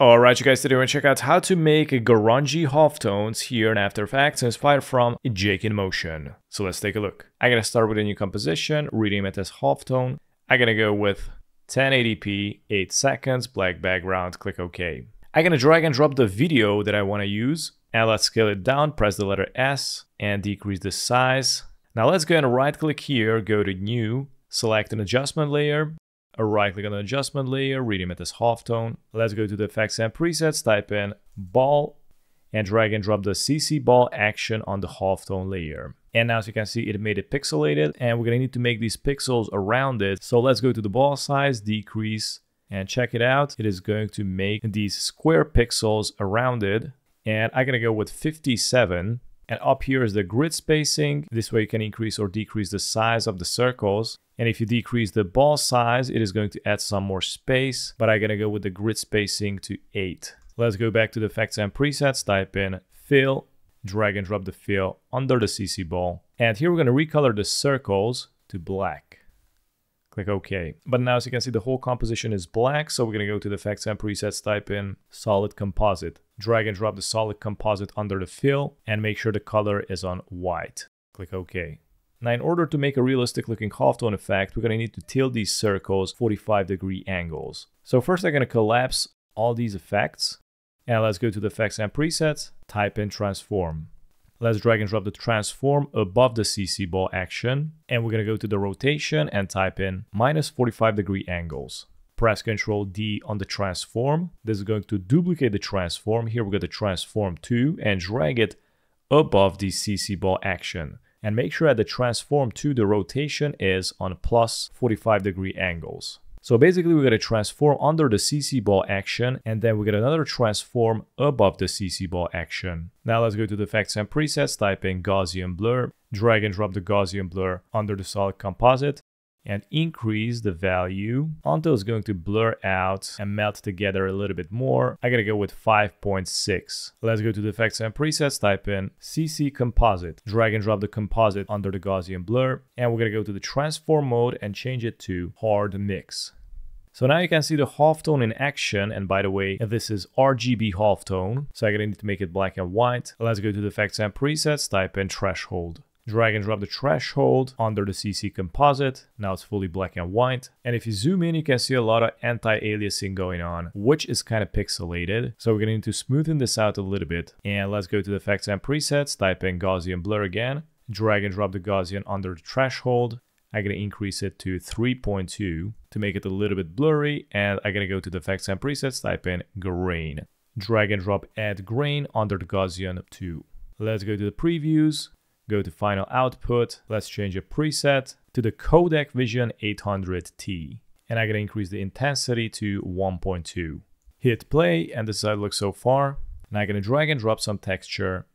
Alright you guys, today we're going to check out how to make grungy halftones here in After Effects inspired from Jake in Motion. So let's take a look. I'm going to start with a new composition, rename it as halftone. I'm going to go with 1080p, 8 seconds, black background, click OK. I'm going to drag and drop the video that I want to use. And let's scale it down, press the letter S and decrease the size. Now let's go and right click here, go to new, select an adjustment layer. Right click on the adjustment layer, rename it as halftone. Let's go to the effects and presets, type in ball and drag and drop the CC ball action on the halftone layer. And now as you can see, it made it pixelated and we're gonna need to make these pixels around it. So let's go to the ball size, decrease, and check it out. It is going to make these square pixels around it. And I'm gonna go with 57. And up here is the grid spacing. This way you can increase or decrease the size of the circles. And if you decrease the ball size, it is going to add some more space, but I'm gonna go with the grid spacing to 8. Let's go back to the effects and presets, type in fill, drag and drop the fill under the CC ball. And here we're gonna recolor the circles to black. Click OK. But now as you can see, the whole composition is black. So we're gonna go to the effects and presets, type in solid composite. Drag and drop the solid composite under the fill and make sure the color is on white. Click OK. Now in order to make a realistic looking halftone effect, we're going to need to tilt these circles 45-degree angles. So first I'm going to collapse all these effects. And let's go to the effects and presets, type in transform. Let's drag and drop the transform above the CC ball action. And we're going to go to the rotation and type in -45-degree angles. Press Ctrl D on the transform. This is going to duplicate the transform. Here we got the transform 2 and drag it above the CC ball action. And make sure that the transform 2, the rotation is on +45-degree angles. So basically we got a transform under the CC ball action and then we got another transform above the CC ball action. Now let's go to the effects and presets, type in Gaussian blur, drag and drop the Gaussian blur under the solid composite. And increase the value until it's going to blur out and melt together a little bit more. I gotta go with 5.6. Let's go to the effects and presets, type in CC Composite, drag and drop the composite under the Gaussian blur, and we're gonna go to the transform mode and change it to hard mix. So now you can see the halftone in action, and by the way, this is RGB halftone, so I'm gonna need to make it black and white. Let's go to the effects and presets, type in threshold. Drag and drop the threshold under the CC composite. Now it's fully black and white. And if you zoom in, you can see a lot of anti-aliasing going on, which is kind of pixelated. So we're gonna need to smoothen this out a little bit. And let's go to the effects and presets, type in Gaussian blur again, drag and drop the Gaussian under the threshold. I'm gonna increase it to 3.2 to make it a little bit blurry. And I'm gonna go to the effects and presets, type in grain. Drag and drop add grain under the Gaussian 2. Let's go to the previews. Go to final output, let's change a preset to the Codec Vision 800T. And I'm gonna increase the intensity to 1.2. Hit play and this is how it looks so far. Now I'm gonna drag and drop some texture,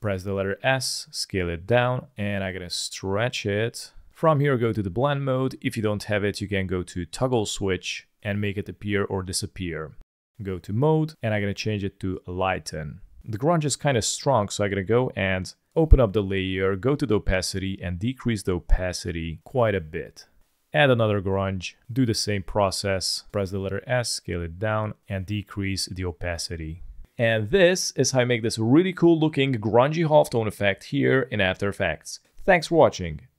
press the letter S, scale it down, and I'm gonna stretch it. From here, go to the blend mode. If you don't have it, you can go to toggle switch and make it appear or disappear. Go to mode and I'm gonna change it to lighten. The grunge is kind of strong, so I'm gonna go and open up the layer, go to the opacity and decrease the opacity quite a bit. Add another grunge, do the same process, press the letter S, scale it down and decrease the opacity. And this is how I make this really cool looking grungy halftone effect here in After Effects. Thanks for watching.